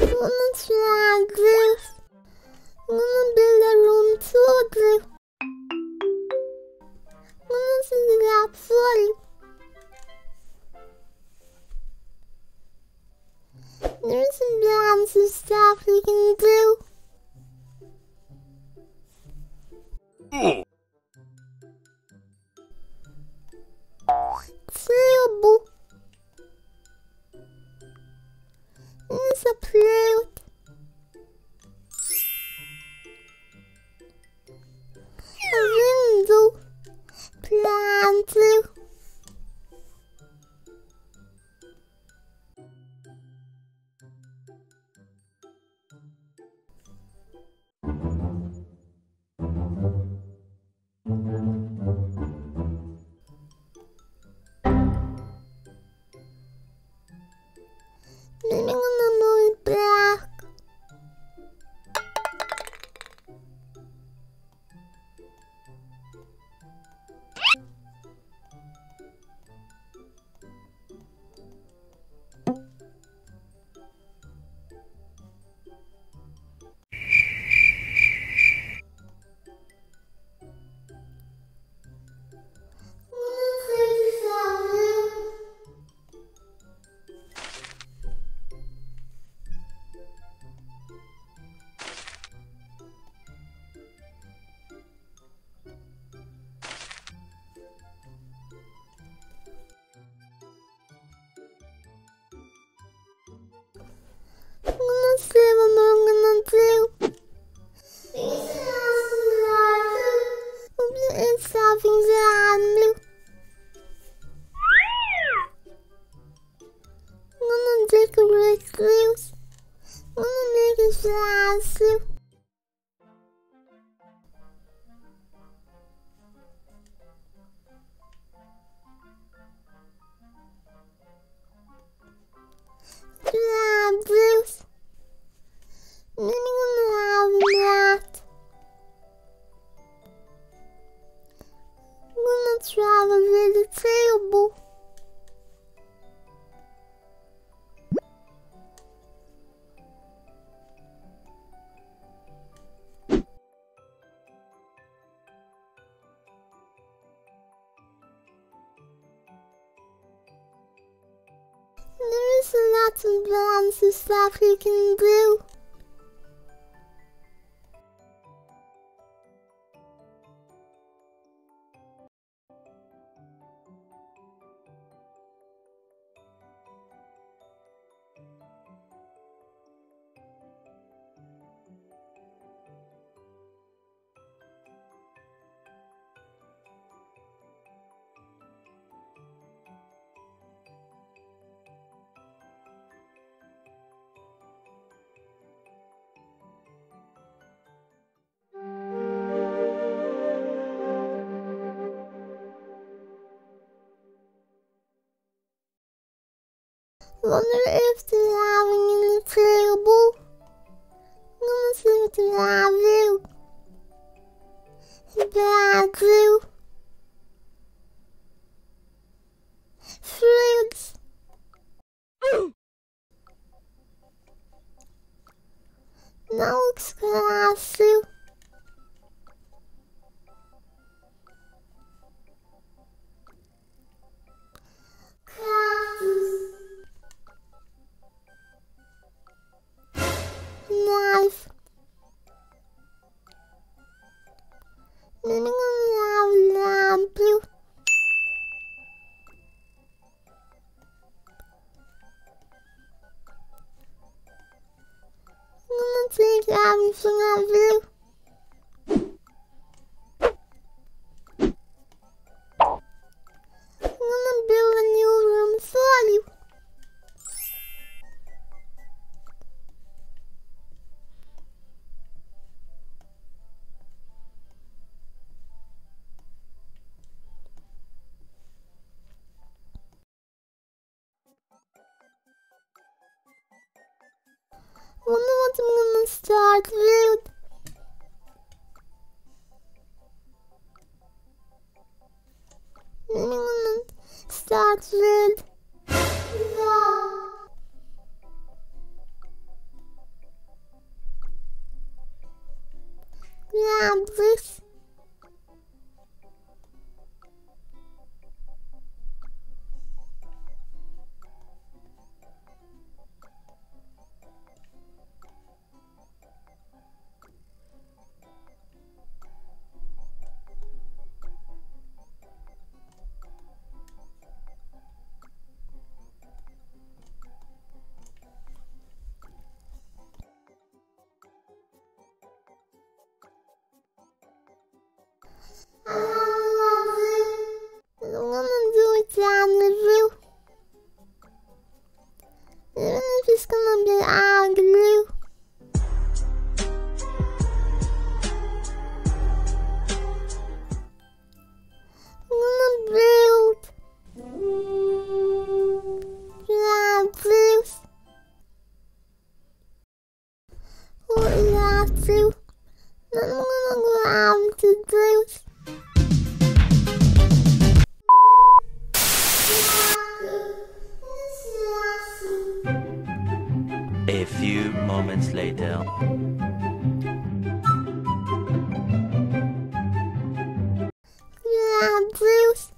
Bunun şarjı. Bunun belirli soğudu. Bunun silah sol. There's some lots of stuff we can do. Terrible. It's a plate. A window. Plant. Lots and lots of stuff you can do. Wonder if they're having any trouble. Gonna see what they're having. Bad you. Fruits. Now it's classy. I wonder what I'm gonna start with. I'm gonna start with. few moments later. Bruce.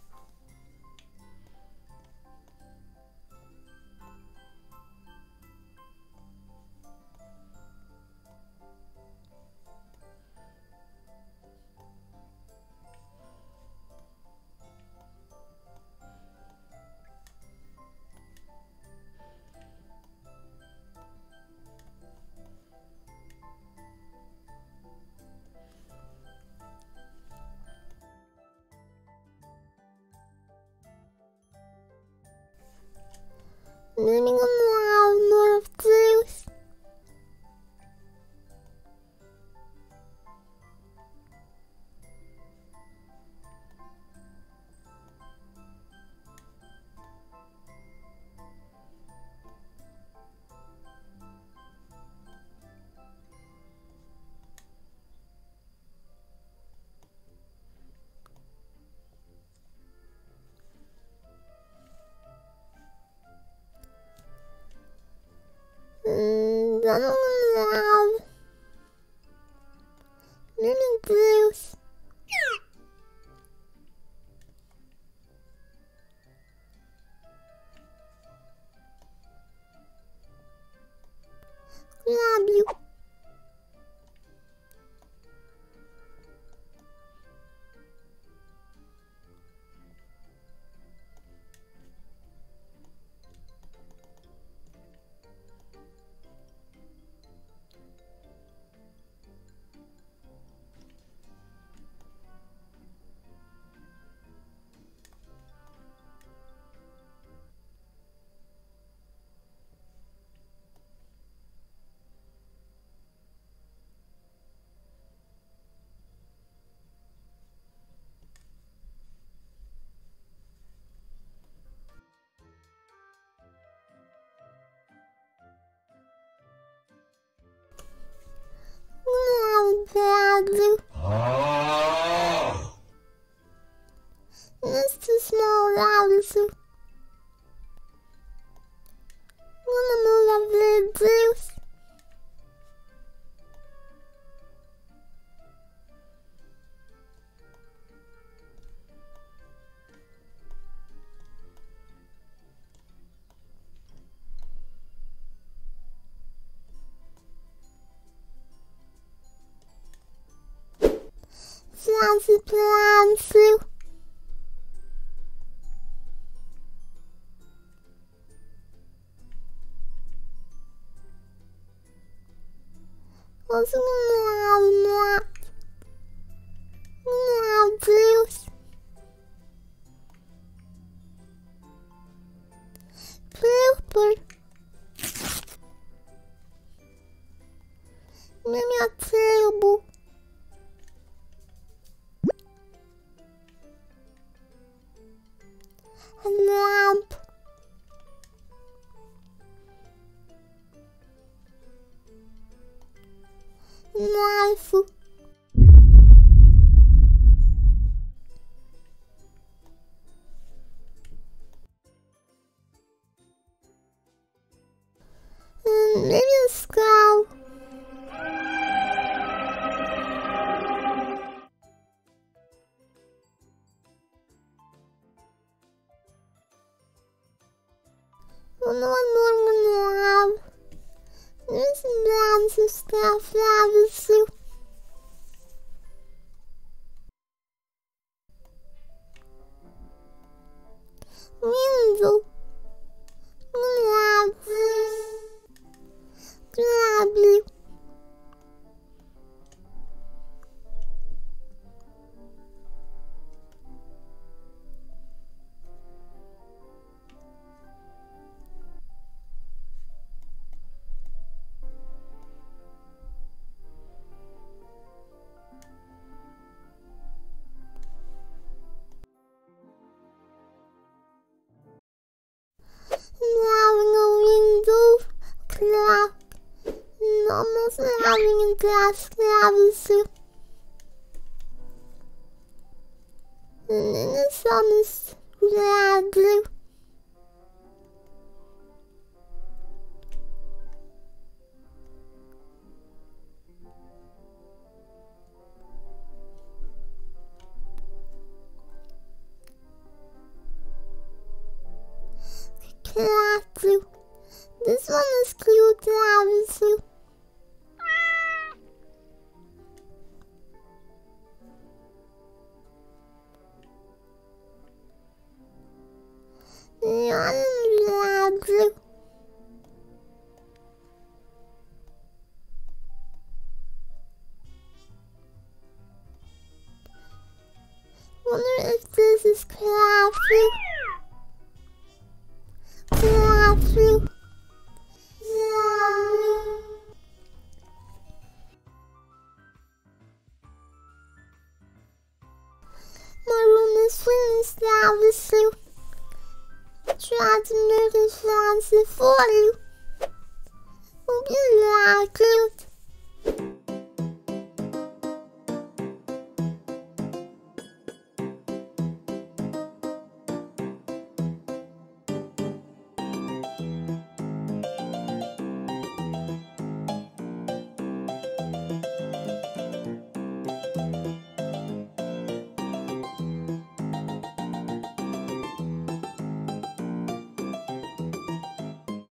Leaning on the wild moon of Zeus. Little Bruce. Love you. Oh. It's too small, Alice. Wanna move up the Zeus? Plans. Life. Maybe a skull. One more love. There's lots of stuff that is so. Window. Glad. Almost having a glass clavicule. And then the sun is red blue. promise you. Try to make it fancy for you. Would you like it?